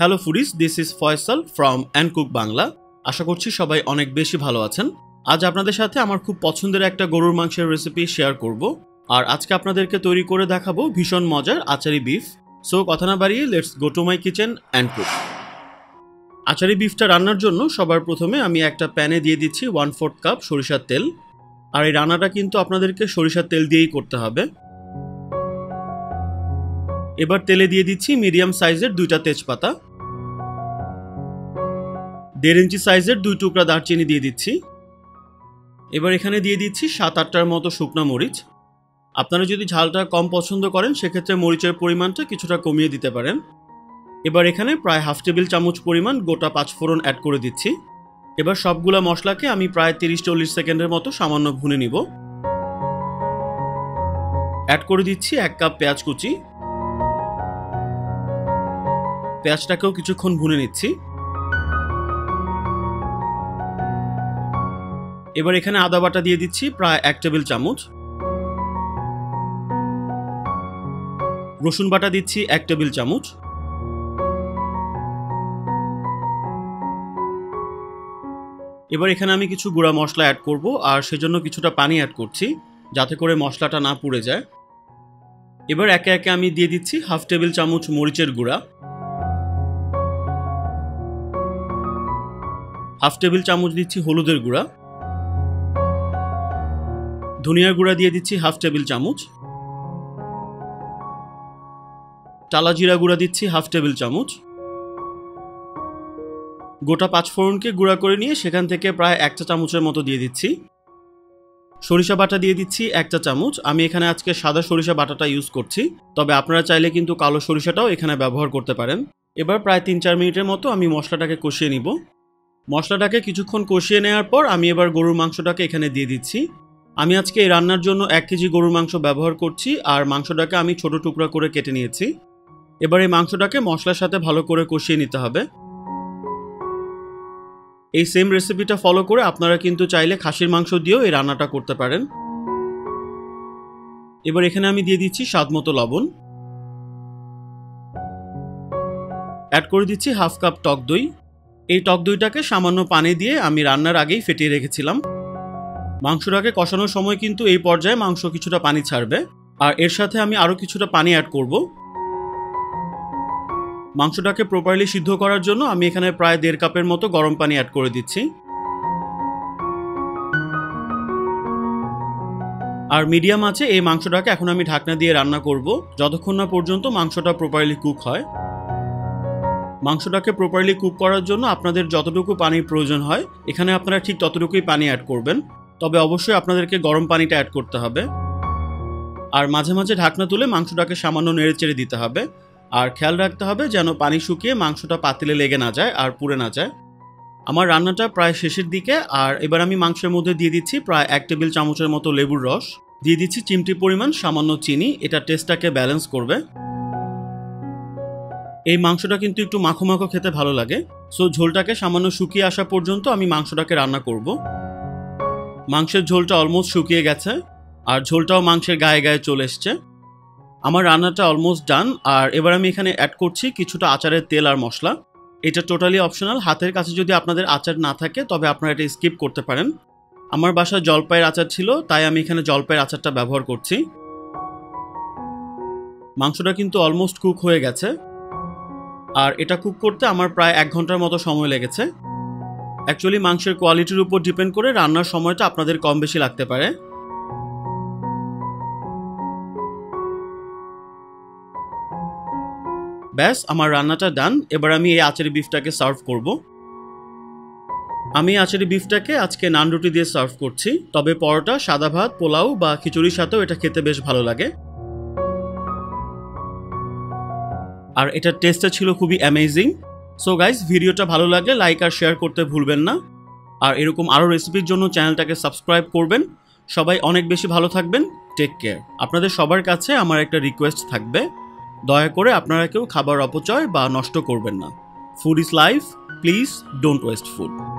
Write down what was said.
Hello foodies, this is Faisal from and cook Bangla. आशा करছি সবাই অনেক বেশি ভালো আছেন। আজ আপনাদের সাথে আমার খুব পছন্দের একটা গরুর মাংসের রেসিপি শেয়ার করব, আর আজকে আপনাদেরকে তৈরি করে দেখাবো ভীষণ মজার আচারি বিফ। সো কথা না বাড়িয়ে let's go to my kitchen and cook. আচারি বিফটা রান্নার জন্য সবার প্রথমে আমি একটা প্যানে দিয়ে দিচ্ছি 1/4 কাপ সরিষার তেল, আর এই রান্নাটা কিন্তু আপনাদেরকে সরিষার তেল দিয়েই করতে হবে। এবার তেলে দিয়ে দিচ্ছি মিডিয়াম সাইজের দুইটা তেজপাতা, 1.5 ইঞ্চি সাইজের দুই টুকরা দারচিনি দিয়ে দিচ্ছি। এবার এখানে দিয়ে দিচ্ছি 7-8টার মতো শুকনো মরিচ। আপনারা যদি ঝালটা কম পছন্দ করেন সেক্ষেত্রে মরিচের পরিমাণটা কিছুটা কমিয়ে দিতে পারেন। এবার এখানে প্রায় 1/2 টেবিল চামচ পরিমাণ গোটা পাঁচ ফোড়ন অ্যাড করে দিচ্ছি। এবার সবগুলা মশলাকে আমি প্রায় 30-40 সেকেন্ডের মতো সামান্য ভুনে নিব। অ্যাড করে দিচ্ছি 1 কাপ পেঁয়াজ কুচি, পেঁয়াজটাকেও কিছুক্ষণ ভুনে নিচ্ছি। এবার এখানে আদা বাটা দিয়ে দিচ্ছি প্রায় 1 টেবিল চামচ, রসুন বাটা দিচ্ছি 1 টেবিল চামচ, এবার এখানে আমি কিছু গুঁড়া মশলা অ্যাড করব, আর সেজন্য কিছুটা পানি অ্যাড করছি যাতে করে মশলাটা না পুড়ে যায়। এবার একে একে আমি দিয়ে দিচ্ছি 1/2 টেবিল চামচ মরিচের গুঁড়া, 1/2 টেবিল চামচ দিচ্ছি হলুদের গুঁড়া, ধনিয়ার গুঁড়া দিয়ে দিচ্ছি 1/2 টেবিল চামচ, টালা জিরা গুঁড়া দিচ্ছি 1/2 টেবিল চামচ। গোটা পাঁচফোড়নকে গুঁড়া করে নিয়ে সেখান থেকে প্রায় 1 চামচের মতো দিয়ে দিচ্ছি। সরিষা বাটা দিয়ে দিচ্ছি 1 চামচ। আমি এখানে আজকে সাদা সরিষা বাটাটা ইউজ করছি, তবে আপনারা চাইলে কিন্তু কালো সরিষাটাও এখানে ব্যবহার করতে পারেন। এবার প্রায় 3-4 মিনিটের মতো আমি মশলাটাকে কষিয়ে নিব। মশলাটাকে কিছুক্ষণ কষিয়ে নেওয়ার পর আমি এবার গরুর মাংসটাকে এখানে দিয়ে দিচ্ছি। আমি আজকে এই রান্নার জন্য 1 কেজি গরুর মাংস ব্যবহার করছি, আর মাংসটাকে আমি ছোট টুকরা করে কেটে নিয়েছি। এবার এই মাংসটাকে মশলার সাথে ভালো করে কষিয়ে নিতে হবে। এই সেম রেসিপিটা ফলো করে আপনারা কিন্তু চাইলে খাসির মাংস দিয়েও এই রান্নাটা করতে পারেন। এবার এখানে আমি দিয়ে দিচ্ছি স্বাদমতো লবণ, অ্যাড করে দিচ্ছি 1/2 কাপ টক দই। এই টক দইটাকে সামান্য পানি দিয়ে আমি রান্নার আগেই ফেটিয়ে রেখেছিলাম। মাংসটাকে কষানোর সময় কিন্তু এই পর্যায়ে মাংস কিছুটা পানি ছাড়বে, আর এর সাথে আমি আরও কিছুটা পানি অ্যাড করব। মাংসটাকে প্রপারলি সিদ্ধ করার জন্য আমি এখানে প্রায় 1.5 কাপের মতো গরম পানি অ্যাড করে দিচ্ছি। আর মিডিয়াম আঁচে এই মাংসটাকে এখন আমি ঢাকনা দিয়ে রান্না করব যতক্ষণ না পর্যন্ত মাংসটা প্রপারলি কুক হয়। মাংসটাকে প্রপারলি কুক করার জন্য আপনাদের যতটুকু পানির প্রয়োজন হয় এখানে আপনারা ঠিক ততটুকুই পানি অ্যাড করবেন, তবে অবশ্যই আপনাদেরকে গরম পানিটা অ্যাড করতে হবে। আর মাঝে মাঝে ঢাকনা তুলে মাংসটাকে সামান্য নেড়ে চেড়ে দিতে হবে, আর খেয়াল রাখতে হবে যেন পানি শুকিয়ে মাংসটা পাতিলে লেগে না যায় আর পুড়ে না যায়। আমার রান্নাটা প্রায় শেষের দিকে, আর এবার আমি মাংসের মধ্যে দিয়ে দিচ্ছি প্রায় 1 টেবিল চামচের মতো লেবুর রস, দিয়ে দিচ্ছি চিমটি পরিমাণ সামান্য চিনি, এটা টেস্টটাকে ব্যালেন্স করবে। এই মাংসটা কিন্তু একটু মাখো মাখো খেতে ভালো লাগে, সো ঝোলটাকে সামান্য শুকিয়ে আসা পর্যন্ত আমি মাংসটাকে রান্না করব। মাংসের ঝোলটা অলমোস্ট শুকিয়ে গেছে, আর ঝোলটাও মাংসের গায়ে গায়ে চলে এসছে। আমার রান্নাটা অলমোস্ট ডান, আর এবার আমি এখানে অ্যাড করছি কিছুটা আচারের তেল আর মশলা। এটা টোটালি অপশনাল, হাতের কাছে যদি আপনাদের আচার না থাকে তবে আপনারা এটা স্কিপ করতে পারেন। আমার বাসায় জলপাইয়ের আচার ছিল, তাই আমি এখানে জলপাইয়ের আচারটা ব্যবহার করছি। মাংসটা কিন্তু অলমোস্ট কুক হয়ে গেছে, আর এটা কুক করতে আমার প্রায় 1 ঘন্টার মতো সময় লেগেছে। অ্যাকচুয়ালি মাংসের কোয়ালিটির উপর ডিপেন্ড করে রান্নার সময়টা আপনাদের কম বেশি লাগতে পারে। ব্যাস, আমার রান্নাটা ডান। এবার আমি এই আচারি বিফটাকে সার্ভ করব। আমি আচারি বিফটাকে আজকে নান রুটি দিয়ে সার্ভ করছি, তবে পরোটা, সাদা ভাত, পোলাও বা খিচুড়ির সাথেও এটা খেতে বেশ ভালো লাগে। আর এটার টেস্টটা ছিল খুবই অ্যামেজিং। সো গাইজ, ভিডিওটা ভালো লাগে লাইক আর শেয়ার করতে ভুলবেন না, আর এরকম আরও রেসিপির জন্য চ্যানেলটাকে সাবস্ক্রাইব করবেন। সবাই অনেক বেশি ভালো থাকবেন, টেক কেয়ার। আপনাদের সবার কাছে আমার একটা রিকোয়েস্ট থাকবে, দয়া করে আপনারা কেউ খাবার অপচয় বা নষ্ট করবেন না। Food is life, please don't waste food.